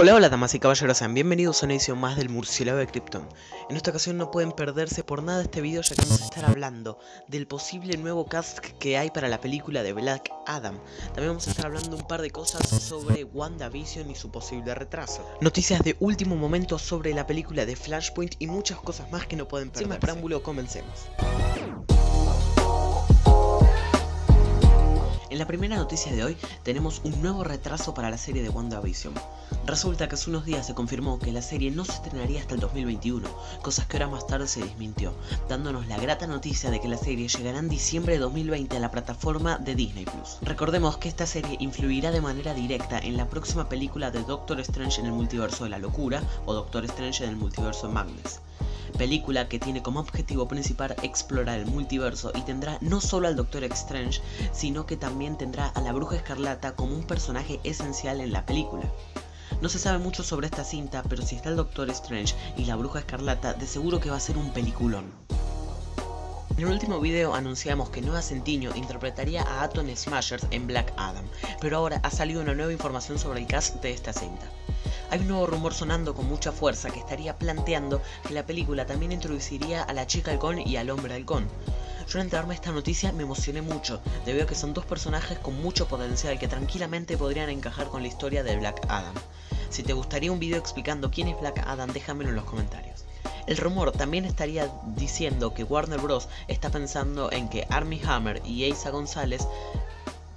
Hola, hola damas y caballeros, sean bienvenidos a una edición más del Murciélago de Krypton. En esta ocasión no pueden perderse por nada este video, ya que vamos a estar hablando del posible nuevo cast que hay para la película de Black Adam. También vamos a estar hablando un par de cosas sobre WandaVision y su posible retraso, noticias de último momento sobre la película de Flashpoint y muchas cosas más que no pueden perderse. Sin más preámbulo, comencemos. En la primera noticia de hoy tenemos un nuevo retraso para la serie de WandaVision. Resulta que hace unos días se confirmó que la serie no se estrenaría hasta el 2021, cosas que horas más tarde se desmintió, dándonos la grata noticia de que la serie llegará en diciembre de 2020 a la plataforma de Disney Plus. Recordemos que esta serie influirá de manera directa en la próxima película de Doctor Strange en el Multiverso de la Locura o Doctor Strange en el Multiverso Magnus. Película que tiene como objetivo principal explorar el multiverso y tendrá no solo al Doctor Strange, sino que también tendrá a la Bruja Escarlata como un personaje esencial en la película. No se sabe mucho sobre esta cinta, pero si está el Doctor Strange y la Bruja Escarlata, de seguro que va a ser un peliculón. En el último video anunciamos que Noah Centineo interpretaría a Atom Smashers en Black Adam, pero ahora ha salido una nueva información sobre el cast de esta cinta. Hay un nuevo rumor sonando con mucha fuerza que estaría planteando que la película también introduciría a la chica halcón y al hombre halcón. Yo al enterarme de esta noticia me emocioné mucho, debido a que son dos personajes con mucho potencial que tranquilamente podrían encajar con la historia de Black Adam. Si te gustaría un video explicando quién es Black Adam, déjamelo en los comentarios. El rumor también estaría diciendo que Warner Bros. Está pensando en que Armie Hammer y Asa González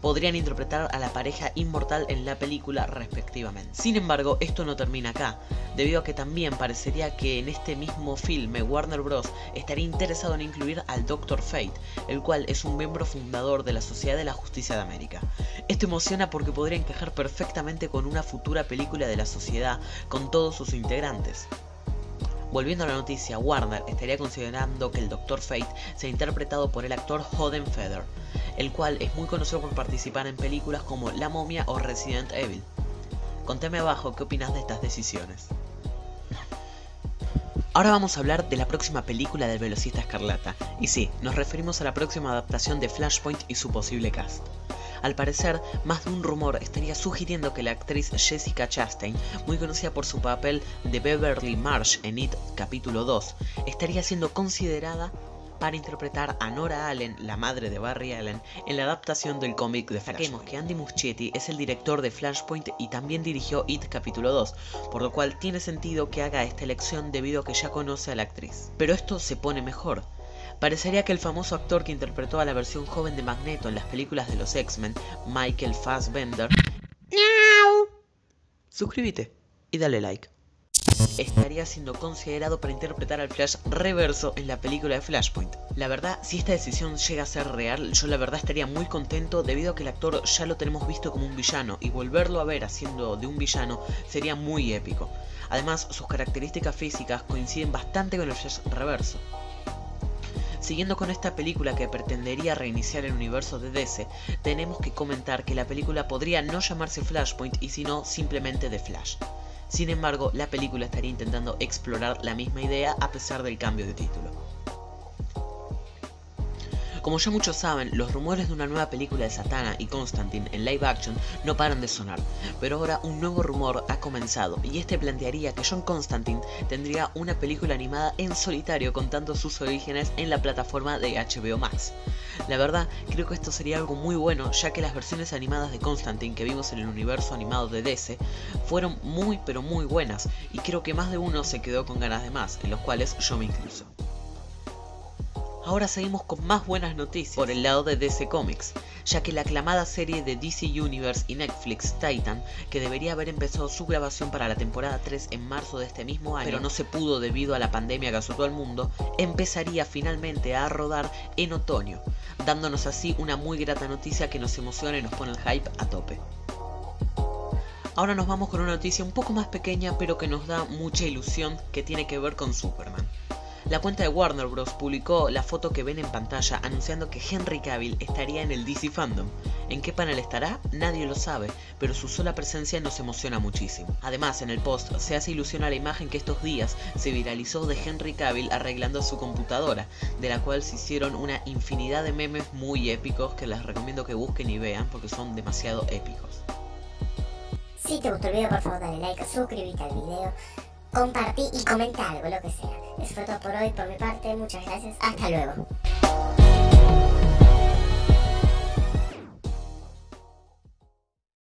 podrían interpretar a la pareja inmortal en la película respectivamente. Sin embargo, esto no termina acá, debido a que también parecería que en este mismo filme Warner Bros. Estaría interesado en incluir al Dr. Fate, el cual es un miembro fundador de la Sociedad de la Justicia de América. Esto emociona porque podría encajar perfectamente con una futura película de la sociedad con todos sus integrantes. Volviendo a la noticia, Warner estaría considerando que el Dr. Fate sea interpretado por el actor Feather, el cual es muy conocido por participar en películas como La Momia o Resident Evil. Contame abajo qué opinas de estas decisiones. Ahora vamos a hablar de la próxima película del Velocista Escarlata, y sí, nos referimos a la próxima adaptación de Flashpoint y su posible cast. Al parecer, más de un rumor estaría sugiriendo que la actriz Jessica Chastain, muy conocida por su papel de Beverly Marsh en It capítulo 2, estaría siendo considerada para interpretar a Nora Allen, la madre de Barry Allen, en la adaptación del cómic de Flashpoint. Saquemos que Andy Muschietti es el director de Flashpoint y también dirigió It capítulo 2, por lo cual tiene sentido que haga esta elección debido a que ya conoce a la actriz. Pero esto se pone mejor. Parecería que el famoso actor que interpretó a la versión joven de Magneto en las películas de los X-Men, Michael Fassbender, suscríbete y dale like, estaría siendo considerado para interpretar al Flash reverso en la película de Flashpoint. La verdad, si esta decisión llega a ser real, yo la verdad estaría muy contento debido a que el actor ya lo tenemos visto como un villano y volverlo a ver haciendo de un villano sería muy épico. Además, sus características físicas coinciden bastante con el Flash reverso. Siguiendo con esta película que pretendería reiniciar el universo de DC, tenemos que comentar que la película podría no llamarse Flashpoint y sino simplemente The Flash. Sin embargo, la película estaría intentando explorar la misma idea a pesar del cambio de título. Como ya muchos saben, los rumores de una nueva película de Zatanna y Constantine en live action no paran de sonar, pero ahora un nuevo rumor ha comenzado y este plantearía que John Constantine tendría una película animada en solitario contando sus orígenes en la plataforma de HBO Max. La verdad, creo que esto sería algo muy bueno, ya que las versiones animadas de Constantine que vimos en el universo animado de DC fueron muy pero muy buenas y creo que más de uno se quedó con ganas de más, en los cuales yo me incluyo. Ahora seguimos con más buenas noticias por el lado de DC Comics, ya que la aclamada serie de DC Universe y Netflix Titan, que debería haber empezado su grabación para la temporada 3 en marzo de este mismo año, pero no se pudo debido a la pandemia que azotó al mundo, empezaría finalmente a rodar en otoño, dándonos así una muy grata noticia que nos emociona y nos pone el hype a tope. Ahora nos vamos con una noticia un poco más pequeña pero que nos da mucha ilusión, que tiene que ver con Superman. La cuenta de Warner Bros. Publicó la foto que ven en pantalla anunciando que Henry Cavill estaría en el DC Fandom. ¿En qué panel estará? Nadie lo sabe, pero su sola presencia nos emociona muchísimo. Además, en el post se hace ilusión a la imagen que estos días se viralizó de Henry Cavill arreglando su computadora, de la cual se hicieron una infinidad de memes muy épicos que les recomiendo que busquen y vean porque son demasiado épicos. Si te gustó el video, por favor dale like, suscríbete al video, compartí y comenta algo, lo que sea. Eso fue todo por hoy, por mi parte, muchas gracias, hasta luego.